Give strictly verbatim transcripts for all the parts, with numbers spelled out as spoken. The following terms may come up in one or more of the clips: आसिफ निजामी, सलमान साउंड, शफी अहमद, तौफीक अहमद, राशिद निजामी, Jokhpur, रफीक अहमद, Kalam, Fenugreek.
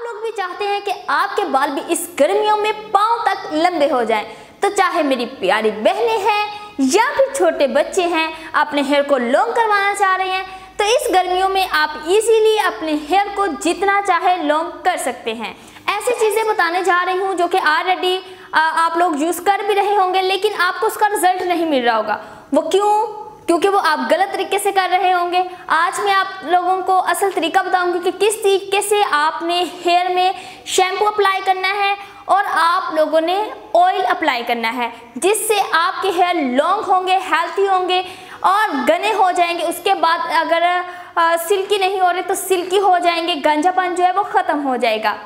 आप लोग भी चाहते हैं कि आपके बाल भी इस गर्मियों में पांव तक लंबे हो जाएं, तो चाहे मेरी प्यारी बहनें हैं या फिर छोटे बच्चे हैं, अपने हेयर को लॉन्ग करवाना चाह रहे हैं, तो इस गर्मियों में आप इजीली अपने हेयर को जितना चाहे लॉन्ग कर सकते हैं। ऐसी चीज़ें बताने जा रही हूँ जो कि ऑलरेडी आप लोग यूज़ कर भी रहे होंगे, लेकिन आपको उसका रिजल्ट नहीं मिल रहा होगा। वो क्यों? क्योंकि वो आप गलत तरीके से कर रहे होंगे। आज मैं आप लोगों को असल तरीका बताऊंगी कि किस तरीके से आपने हेयर में शैम्पू अप्लाई करना है और आप लोगों ने ऑयल अप्लाई करना है, जिससे आपके हेयर लॉन्ग होंगे, हेल्थी होंगे और घने हो जाएंगे। उसके बाद अगर आ, सिल्की नहीं हो रहे तो सिल्की हो जाएंगे, गंजापन जो है वो ख़त्म हो जाएगा।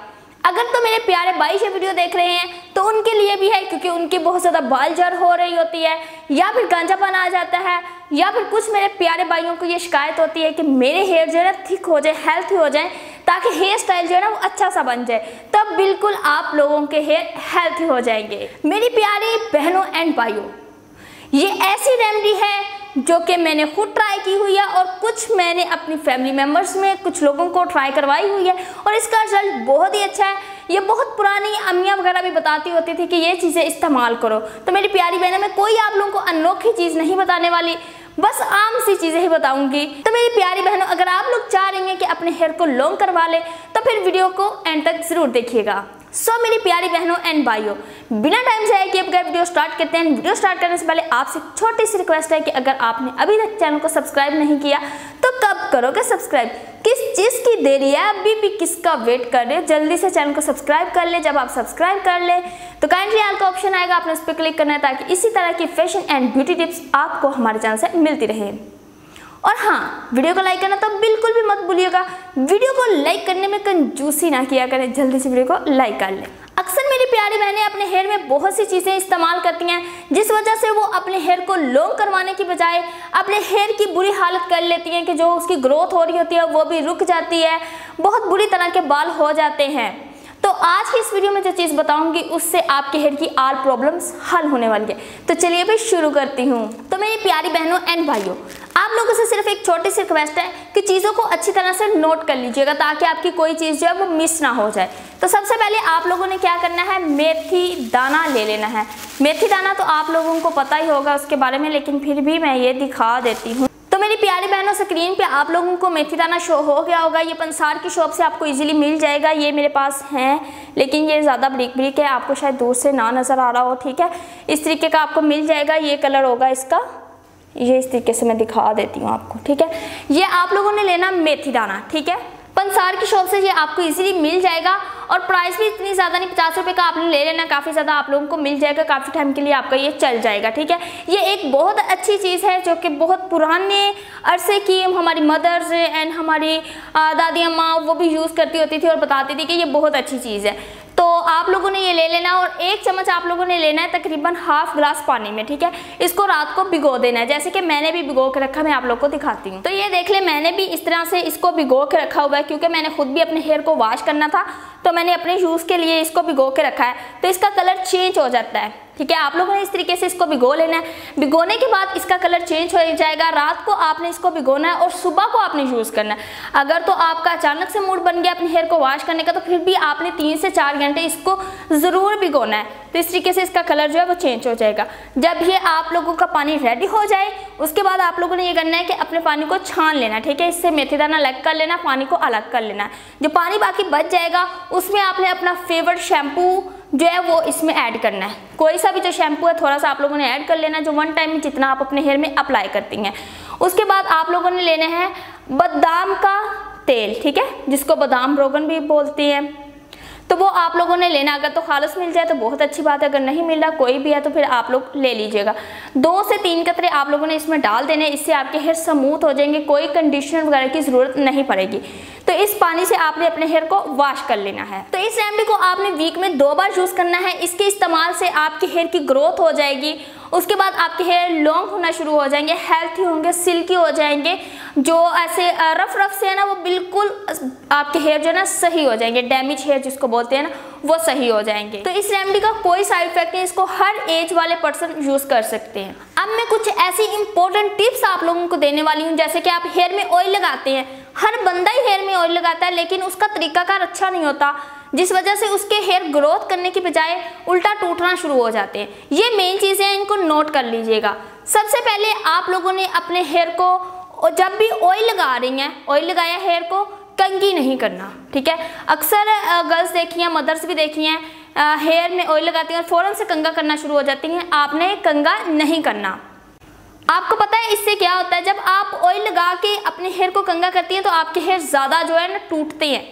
अगर तो मेरे प्यारे भाई ये वीडियो देख रहे हैं तो उनके लिए भी है, क्योंकि उनकी बहुत ज़्यादा बाल झड़ हो रही होती है या फिर गंजापन आ जाता है, या फिर कुछ मेरे प्यारे भाइयों को ये शिकायत होती है कि मेरे हेयर जो है ठीक हो जाए, हेल्थी हो जाए, ताकि हेयर स्टाइल जो है ना वो अच्छा सा बन जाए, तब बिल्कुल आप लोगों के हेयर हेल्थी हो जाएंगे। मेरी प्यारी बहनों एंड भाइयों, ये ऐसी रेमेडी है जो कि मैंने खुद ट्राई की हुई है और कुछ मैंने अपनी फैमिली मेम्बर्स में कुछ लोगों को ट्राई करवाई हुई है और इसका रिजल्ट बहुत ही अच्छा है। ये बहुत पुरानी अम्मियाँ वगैरह भी बताती होती थी कि ये चीज़ें इस्तेमाल करो। तो मेरी प्यारी बहनों, मैं कोई आप लोगों को अनोखी चीज़ नहीं बताने वाली, बस आम सी चीज़ें ही बताऊंगी। तो मेरी प्यारी बहनों, अगर आप लोग चाह रही हैं कि अपने हेयर को लॉन्ग करवा लें तो फिर वीडियो को एंड तक ज़रूर देखिएगा। सो so, मेरी प्यारी बहनों एंड भाइयों, बिना टाइम जाए कि अब गए वीडियो स्टार्ट करते हैं। वीडियो स्टार्ट करने से पहले आपसे छोटी सी रिक्वेस्ट है कि अगर आपने अभी तक चैनल को सब्सक्राइब नहीं किया तो कब करोगे सब्सक्राइब? किस चीज़ की देरी है? अभी भी किसका वेट कर रहे हो? जल्दी से चैनल को सब्सक्राइब कर ले। जब आप सब्सक्राइब कर ले तो काइंडली आपका ऑप्शन आएगा, आपने उस पर क्लिक करना है, ताकि इसी तरह की फैशन एंड ब्यूटी टिप्स आपको हमारे चैनल से मिलती रहे। और हाँ, वीडियो को लाइक करना तो बिल्कुल भी मत भूलिएगा। वीडियो को लाइक करने में कंजूसी ना किया करें, जल्दी से वीडियो को लाइक कर लें। अक्सर मेरी प्यारी बहनें अपने हेयर में बहुत सी चीज़ें इस्तेमाल करती हैं, जिस वजह से वो अपने हेयर को लॉन्ग करवाने की बजाय अपने हेयर की बुरी हालत कर लेती हैं कि जो उसकी ग्रोथ हो रही होती है वो भी रुक जाती है, बहुत बुरी तरह के बाल हो जाते हैं। तो आज की इस वीडियो में जो चीज़ बताऊंगी उससे आपके हेयर की आल प्रॉब्लम्स हल होने वाली है। तो चलिए अभी शुरू करती हूँ। तो मेरी प्यारी बहनों एंड भाइयों, आप लोगों से सिर्फ एक छोटी सी रिक्वेस्ट है कि चीज़ों को अच्छी तरह से नोट कर लीजिएगा, ताकि आपकी कोई चीज़ जो है वो मिस ना हो जाए। तो सबसे पहले आप लोगों ने क्या करना है, मेथी दाना ले लेना है। मेथी दाना तो आप लोगों को पता ही होगा उसके बारे में, लेकिन फिर भी मैं ये दिखा देती हूँ। तो मेरी प्यारी बहनों, स्क्रीन पे आप लोगों को मेथी दाना शो हो गया होगा। ये पंसार की शॉप से आपको इजीली मिल जाएगा। ये मेरे पास है, लेकिन ये ज़्यादा ब्रिक ब्रिक है, आपको शायद दूर से ना नज़र आ रहा हो, ठीक है। इस तरीके का आपको मिल जाएगा, ये कलर होगा इसका, ये इस तरीके से मैं दिखा देती हूँ आपको, ठीक है। ये आप लोगों ने लेना मेथी दाना, ठीक है, पंसार की शॉप से ये आपको इजीली मिल जाएगा और प्राइस भी इतनी ज़्यादा नहीं, पचास रुपये का आपने ले लेना, काफ़ी ज़्यादा आप लोगों को मिल जाएगा, काफ़ी टाइम के लिए आपका ये चल जाएगा, ठीक है। ये एक बहुत अच्छी चीज़ है जो कि बहुत पुराने अरसे की हमारी मदर्स एंड हमारी दादी अम्मा वो भी यूज़ करती होती थी और बताती थी कि ये बहुत अच्छी चीज़ है। तो आप लोगों ने ये ले लेना और एक चम्मच आप लोगों ने लेना है तकरीबन हाफ ग्लास पानी में, ठीक है। इसको रात को भिगो देना है, जैसे कि मैंने भी भिगो के रखा, मैं आप लोगों को दिखाती हूँ। तो ये देख ले, मैंने भी इस तरह से इसको भिगो के रखा हुआ है, क्योंकि मैंने खुद भी अपने हेयर को वॉश करना था, तो मैंने अपने यूज़ के लिए इसको भिगो के रखा है। तो इसका कलर चेंज हो जाता है, ठीक है। आप लोगों ने इस तरीके से इसको भिगो लेना है, भिगोने के बाद इसका कलर चेंज हो जाएगा। रात को आपने इसको भिगोना है और सुबह को आपने यूज़ करना है। अगर तो आपका अचानक से मूड बन गया अपने हेयर को वॉश करने का, तो फिर भी आपने तीन से चार घंटे इसको ज़रूर भिगोना है। तो इस तरीके से इसका कलर जो है वो चेंज हो जाएगा। जब ये आप लोगों का पानी रेडी हो जाए, उसके बाद आप लोगों ने ये करना है कि अपने पानी को छान लेना, ठीक है। इससे मेथी दाना अलग कर लेना, पानी को अलग कर लेना है। जो पानी बाकी बच जाएगा उसमें आपने अपना फेवरेट शैम्पू जो है वो इसमें ऐड करना है। कोई सा भी जो शैम्पू है थोड़ा सा आप लोगों ने ऐड कर लेना, जो वन टाइम में जितना आप अपने हेयर में अप्लाई करती हैं। उसके बाद आप लोगों ने लेना है बादाम का तेल, ठीक है, जिसको बादाम रोगन भी बोलते हैं, तो वो आप लोगों ने लेना। अगर तो खालस मिल जाए तो बहुत अच्छी बात है, अगर नहीं मिल रहा कोई भी है तो फिर आप लोग ले लीजिएगा। दो से तीन कतरे आप लोगों ने इसमें डाल देने, इससे आपके हेयर स्मूथ हो जाएंगे, कोई कंडीशनर वगैरह की ज़रूरत नहीं पड़ेगी। तो इस पानी से आपने अपने हेयर को वॉश कर लेना है। तो इस रेमेडी को आपने वीक में दो बार यूज़ करना है। इसके इस्तेमाल से आपके हेयर की ग्रोथ हो जाएगी, उसके बाद आपके हेयर लॉन्ग होना शुरू हो जाएंगे, हेल्थी होंगे, सिल्की हो जाएंगे। जो ऐसे रफ रफ से है ना वो बिल्कुल आपके हेयर जो है ना सही हो जाएंगे, डैमेज हेयर जिसको बोलते हैं ना वो सही हो जाएंगे। तो इस रेमेडी का कोई साइड इफेक्ट नहीं, इसको हर एज वाले पर्सन यूज़ कर सकते हैं। अब मैं कुछ ऐसी इंपॉर्टेंट टिप्स आप लोगों को देने वाली हूँ, जैसे कि आप हेयर में ऑयल लगाते हैं, हर बंदा ही हेयर में ऑयल लगाता है, लेकिन उसका तरीकाकार अच्छा नहीं होता, जिस वजह से उसके हेयर ग्रोथ करने की बजाय उल्टा टूटना शुरू हो जाते हैं। ये मेन चीज़ें हैं, इनको नोट कर लीजिएगा। सबसे पहले आप लोगों ने अपने हेयर को जब भी ऑयल लगा रही हैं, ऑयल लगाया हेयर को कंघी नहीं करना, ठीक है। अक्सर गर्ल्स देखी हैं, मदर्स भी देखी हैं, हेयर में ऑयल लगाती हैं और फ़ौरन से कंघा करना शुरू हो जाती हैं। आपने कंघा नहीं करना। आपको पता है इससे क्या होता है, जब आप ऑयल लगा के अपने हेयर को कंघा करती हैं तो आपके हेयर ज़्यादा जो है ना टूटते हैं,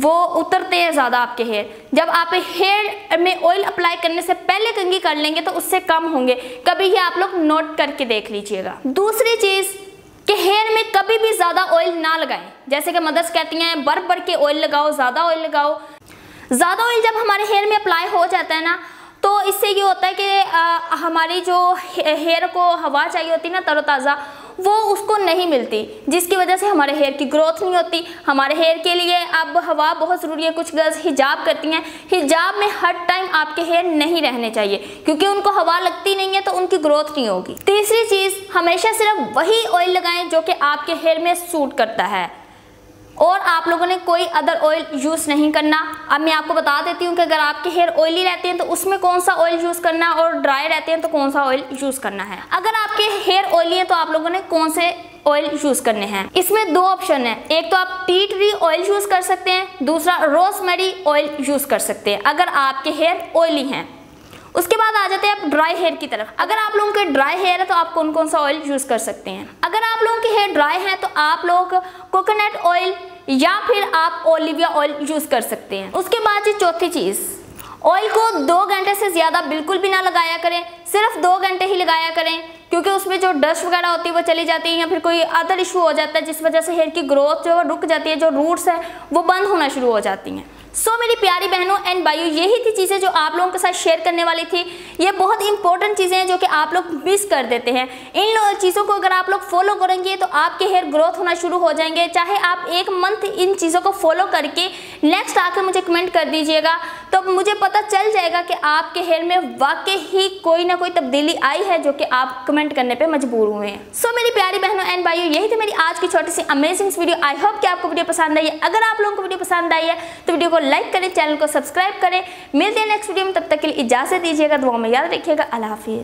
वो उतरते हैं ज़्यादा आपके हेयर। जब आप हेयर में ऑयल अप्लाई करने से पहले कंघी कर लेंगे तो उससे कम होंगे। कभी ये आप लोग नोट करके देख लीजिएगा। दूसरी चीज़ कि हेयर में कभी भी ज़्यादा ऑयल ना लगाएं। जैसे कि मदर्स कहती हैं भर भर के ऑयल लगाओ, ज़्यादा ऑयल लगाओ। ज़्यादा ऑयल जब हमारे हेयर में अप्लाई हो जाता है ना, तो इससे ये होता है कि आ, हमारी जो हेयर को हवा चाहिए होती ना, तरोताज़ा, वो उसको नहीं मिलती, जिसकी वजह से हमारे हेयर की ग्रोथ नहीं होती। हमारे हेयर के लिए अब हवा बहुत ज़रूरी है। कुछ गर्ल्स हिजाब करती हैं, हिजाब में हर टाइम आपके हेयर नहीं रहने चाहिए, क्योंकि उनको हवा लगती नहीं है तो उनकी ग्रोथ नहीं होगी। तीसरी चीज़, हमेशा सिर्फ वही ऑयल लगाएं जो कि आपके हेयर में सूट करता है, और आप लोगों ने कोई अदर ऑयल यूज़ नहीं करना। अब मैं आपको बता देती हूँ कि अगर आपके हेयर ऑयली रहते हैं तो उसमें कौन सा ऑयल यूज़ करना है, और ड्राई रहते हैं तो कौन सा ऑयल यूज़ करना है। अगर आपके हेयर ऑयली हैं तो आप लोगों ने कौन से ऑयल यूज़ करने हैं, इसमें दो ऑप्शन है। एक तो आप टी ट्री ऑयल यूज़ कर सकते हैं, दूसरा रोजमेरी ऑयल यूज़ कर सकते हैं अगर आपके हेयर ऑयली हैं। उसके बाद आ जाते हैं आप ड्राई हेयर की तरफ। अगर आप लोगों के ड्राई हेयर है तो आप कौन कौन सा ऑयल यूज़ कर सकते हैं। अगर आप लोगों के हेयर ड्राई हैं तो आप लोग कोकोनट ऑयल या फिर आप ओलिविया ऑयल यूज़ कर सकते हैं। उसके बाद ये चौथी चीज़, ऑयल को दो घंटे से ज़्यादा बिल्कुल भी ना लगाया करें, सिर्फ दो घंटे ही लगाया करें, क्योंकि उसमें जो डस्ट वगैरह होती है वो चली जाती है, या फिर कोई अदर इशू हो जाता है जिस वजह से हेयर की ग्रोथ जो रुक जाती है, जो रूट्स है वो बंद होना शुरू हो जाती हैं। सो so, मेरी प्यारी बहनों एंड भाइयों, यही थी चीज़ें जो आप लोगों के साथ शेयर करने वाली थी। ये बहुत इंपॉर्टेंट चीज़ें हैं जो कि आप लोग मिस कर देते हैं। इन चीज़ों को अगर आप लोग फॉलो करेंगे तो आपके हेयर ग्रोथ होना शुरू हो जाएंगे। चाहे आप एक मंथ इन चीज़ों को फॉलो करके नेक्स्ट आके मुझे कमेंट कर दीजिएगा, तो मुझे पता चल जाएगा कि आपके हेयर में वाकई ही कोई ना कोई तब्दीली आई है जो कि आप कमेंट करने पर मजबूर हुए हैं। सो so, मेरी प्यारी बहनों एंड भाइयों, यही थी मेरी आज की छोटी सी अमेजिंग वीडियो। आई होप कि आपको वीडियो पसंद आई है। अगर आप लोगों को वीडियो पसंद आई है तो वीडियो को लाइक करें, चैनल को सब्सक्राइब करें। मिलते हैं नेक्स्ट वीडियो में, तब तक के लिए इजाजत दीजिएगा, दुआ में याद रखिएगा। अल्लाह हाफिज़।